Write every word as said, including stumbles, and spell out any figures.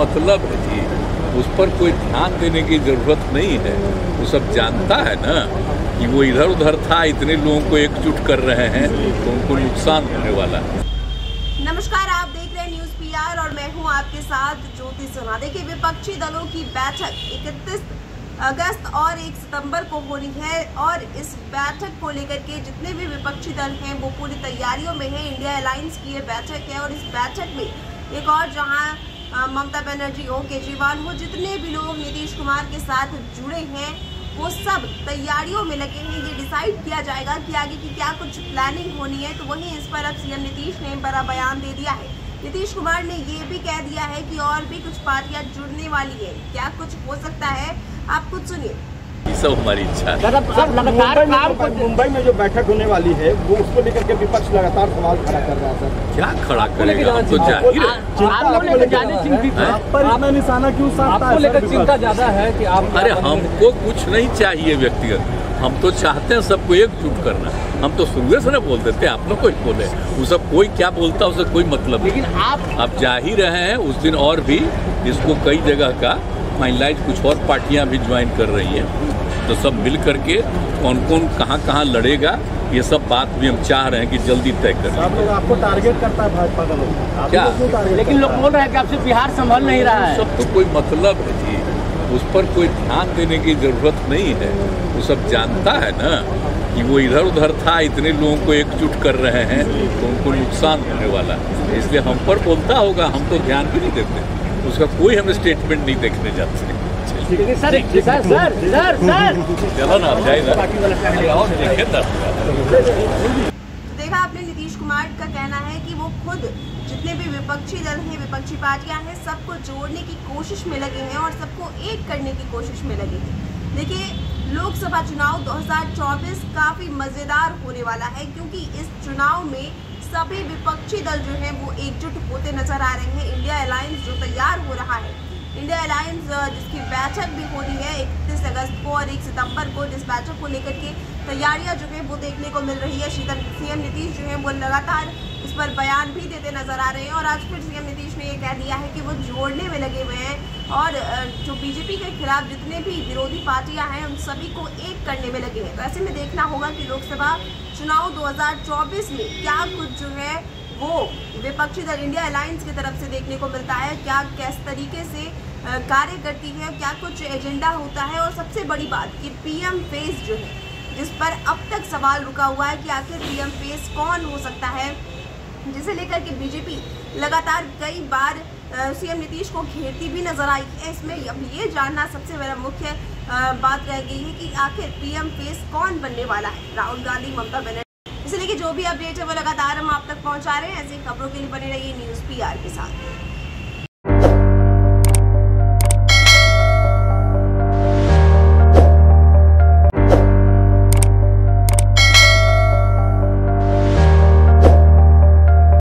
मतलब है जी, उस पर कोई ध्यान देने की ज़रूरत नहीं है। वो सब जानता है ना कि वो इधर उधर था, इतने लोगों को एकजुट कर रहे हैं तो उनको नुकसान होने वाला है। नमस्कार, आप देख रहे हैं न्यूज़ पीआर और मैं हूँ आपके साथ ज्योति सिन्हा। देखिए, विपक्षी दलों की बैठक इकतीस अगस्त और एक सितंबर को होनी है और इस बैठक को लेकर के जितने भी विपक्षी दल हैं वो पूरी तैयारियों में है। इंडिया अलायंस की ये बैठक है और इस बैठक में एक और जहां ममता बनर्जी हो, केजरीवाल हो, जितने भी लोग नीतीश कुमार के साथ जुड़े हैं वो सब तैयारियों में लगे हैं। ये डिसाइड किया जाएगा कि आगे की क्या कुछ प्लानिंग होनी है। तो वहीं इस पर अब सीएम नीतीश ने बड़ा बयान दे दिया है। नीतीश कुमार ने ये भी कह दिया है कि और भी कुछ पार्टियां जुड़ने वाली है, क्या कुछ हो सकता है, आप कुछ सुनिए। ये सब हमारी इच्छा है। सर, लगातार मुंबई में जो बैठक होने वाली है वो उसको लेकर के विपक्ष लगातार सवाल खड़ा कर रहा है। क्या खड़ा करेगा? तो जाहिर चिंता ज्यादा है कि आप, अरे हमको कुछ नहीं चाहिए व्यक्तिगत, हम तो चाहते हैं सबको एकजुट करना। हम तो शुरू से ना बोल देते हैं, आप लोग कुछ बोले, वो सब कोई क्या बोलता है उससे कोई मतलब नहीं। लेकिन आप आप जा ही रहे हैं उस दिन, और भी इसको कई जगह का फाइनलाइज, कुछ और पार्टियां भी ज्वाइन कर रही हैं, तो सब मिल करके कौन कौन कहाँ कहाँ लड़ेगा ये सब बात भी हम चाह रहे हैं कि जल्दी तय करें। आप लोग आपको टारगेट करता है भाजपा का लोग क्या, लेकिन लोग बोल रहे हैं कि आपसे बिहार संभल नहीं रहा है। सब तो कोई मतलब है जी, उस पर कोई ध्यान देने की ज़रूरत नहीं है। वो सब जानता है ना कि वो इधर उधर था, इतने लोगों को एकजुट कर रहे हैं तो उनको नुकसान होने वाला है। इसलिए हम पर बोलता होगा, हम तो ध्यान भी नहीं देते, उसका कोई हम स्टेटमेंट नहीं देखने जाते। चलो ना, आप जाइए और देखें। देखा आपने, नीतीश कुमार का कहना है कि वो खुद जितने भी विपक्षी दल हैं, विपक्षी पार्टियां हैं, सबको जोड़ने की कोशिश में लगे हैं और सबको एक करने की कोशिश में लगे हैं। देखिए, लोकसभा चुनाव दो हज़ार चौबीस काफ़ी मज़ेदार होने वाला है क्योंकि इस चुनाव में सभी विपक्षी दल जो हैं वो एकजुट होते नजर आ रहे हैं। इंडिया अलायंस जो तैयार हो रहा है, इंडिया अलायंस जिसकी बैठक भी होनी है इकतीस अगस्त को और एक सितंबर को, जिस बैठक को लेकर के तैयारियाँ जो है वो देखने को मिल रही है। सीएम नीतीश जो है वो लगातार इस पर बयान भी देते नजर आ रहे हैं और आज फिर सीएम नीतीश ने ये कह दिया है कि वो जोड़ने में लगे हुए हैं और जो बीजेपी के खिलाफ जितने भी विरोधी पार्टियां हैं उन सभी को एक करने में लगे हैं। तो ऐसे में देखना होगा कि लोकसभा चुनाव दो हज़ार चौबीस में क्या कुछ जो है वो विपक्षी दल इंडिया अलायंस की तरफ से देखने को मिलता है, क्या किस तरीके से कार्य करती है, क्या कुछ एजेंडा होता है। और सबसे बड़ी बात कि पीएम फेस जो है, जिस पर अब तक सवाल रुका हुआ है कि आखिर पीएम फेस कौन हो सकता है, जिसे लेकर के बीजेपी लगातार कई बार सीएम नीतीश को घेरती भी नजर आई है। इसमें अब ये जानना सबसे बड़ा मुख्य बात रह गई है कि आखिर पीएम फेस कौन बनने वाला है, राहुल गांधी, ममता बनर्जी। इसलिए कि जो भी अपडेट है वो लगातार हम आप तक पहुंचा रहे हैं। ऐसी खबरों के लिए बने रहिए न्यूज़ पीआर के साथ।